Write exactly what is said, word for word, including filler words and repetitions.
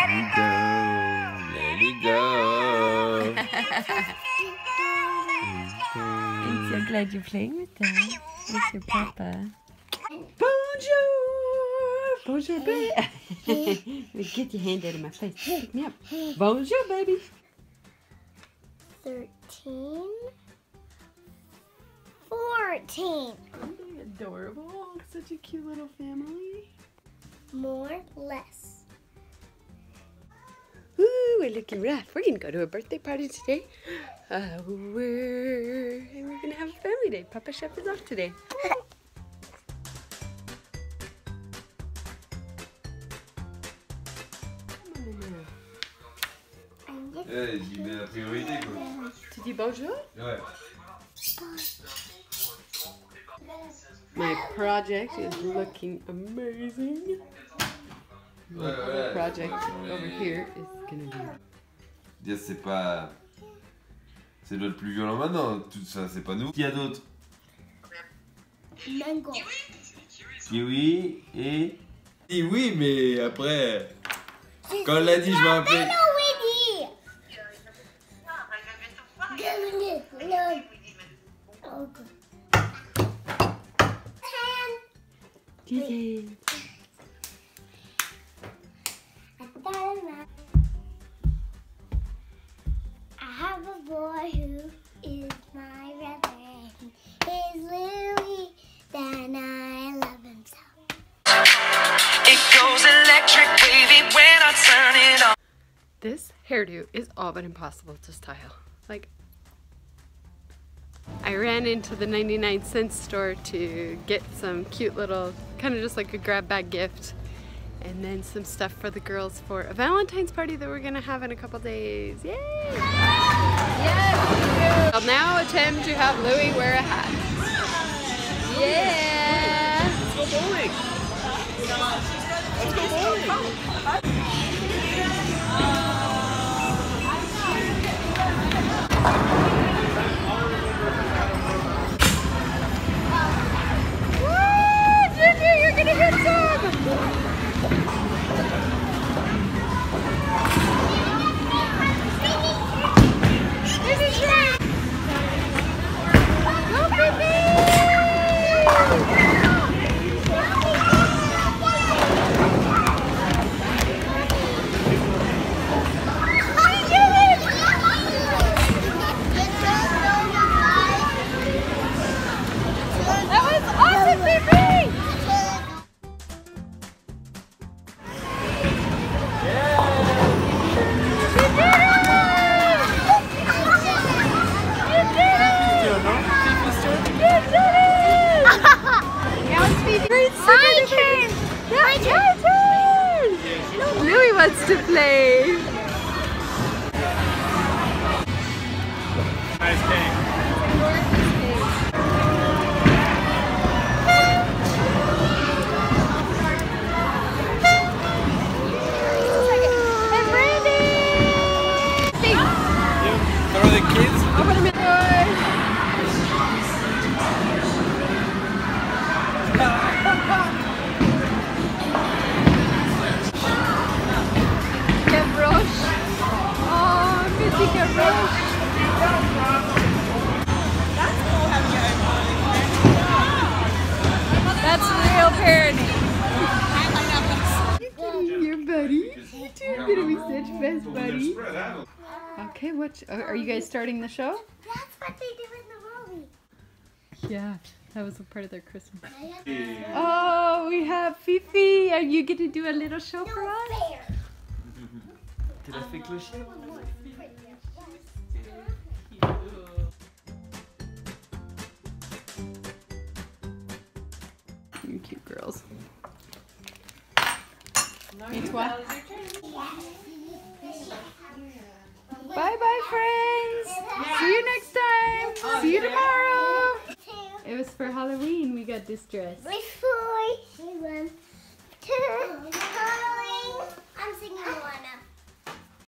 Let it go. Let it go. I'm so glad you're playing with them. With your papa. Bonjour. Bonjour, baby. Get your hand out of my face. Pick me up. Bonjour, baby. Thirteen. Fourteen. Aren't they adorable? Such a cute little family. More, less. Ooh, we're looking rough. We're gonna go to a birthday party today. Uh, we're and we're gonna have a family day. Papa Chef is off today. Hey, j'y mets la priorité quoi. Tu dis bonjour? Ouais. My project is looking amazing. My project over here is gonna be. Dire c'est pas, c'est le plus violent maintenant. Tout ça c'est pas nous. Qui a d'autre? Mango. Kiwi et. Et oui mais après. Quand on l'a dit je vais appeler. Yay. I thought about I have a boy who is my reverend. He's Louie, then I love him so. It goes electric wavy when I turn it on. This hairdo is all but impossible to style. Like, I ran into the ninety-nine cent store to get some cute little, kind of just like a grab bag gift, and then some stuff for the girls for a Valentine's party that we're gonna have in a couple days. Yay! Yes! I'll now attempt to have Louie wear a hat. Yeah! Let's go bowling! Let's go bowling! Wants to play. Nice game. And Brandy! Are the kids? I want to make noise. That's real parenting. Your buddy. You're gonna be such best buddy. Okay, what are you guys starting the show? That's what they do in the movie. Yeah, that was a part of their Christmas. Oh, we have Fifi. Are you gonna do a little show for us? Did I fix your show? You cute girls. Bye-bye, friends. Yeah. See you next time. Oh, see you tomorrow. Yeah. It was for Halloween. We got this dress.